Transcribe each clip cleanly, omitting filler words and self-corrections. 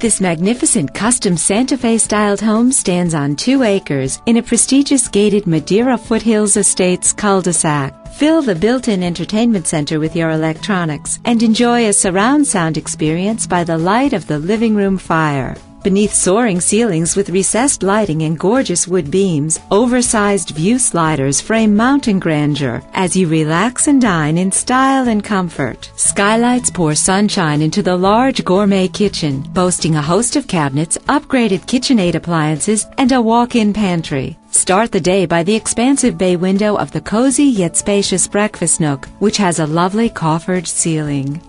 This magnificent custom Santa Fe-styled home stands on 2 acres in a prestigious gated Madera Foothills Estates cul-de-sac. Fill the built-in entertainment center with your electronics and enjoy a surround sound experience by the light of the living room fire. Beneath soaring ceilings with recessed lighting and gorgeous wood beams, oversized view sliders frame mountain grandeur as you relax and dine in style and comfort. Skylights pour sunshine into the large gourmet kitchen, boasting a host of cabinets, upgraded KitchenAid appliances, and a walk-in pantry. Start the day by the expansive bay window of the cozy yet spacious breakfast nook, which has a lovely coffered ceiling.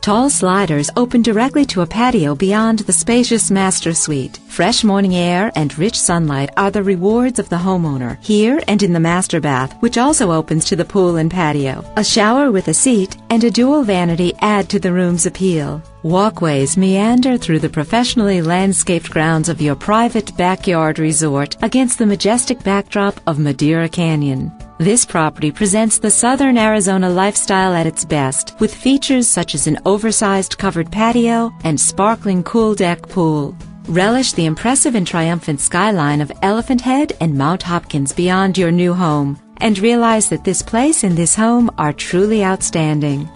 Tall sliders open directly to a patio beyond the spacious master suite. Fresh morning air and rich sunlight are the rewards of the homeowner, here and in the master bath, which also opens to the pool and patio. A shower with a seat and a dual vanity add to the room's appeal. Walkways meander through the professionally landscaped grounds of your private backyard resort against the majestic backdrop of Madera Canyon. This property presents the southern Arizona lifestyle at its best, with features such as an oversized covered patio and sparkling cool deck pool. Relish the impressive and triumphant skyline of Elephant Head and Mount Hopkins beyond your new home, and realize that this place and this home are truly outstanding.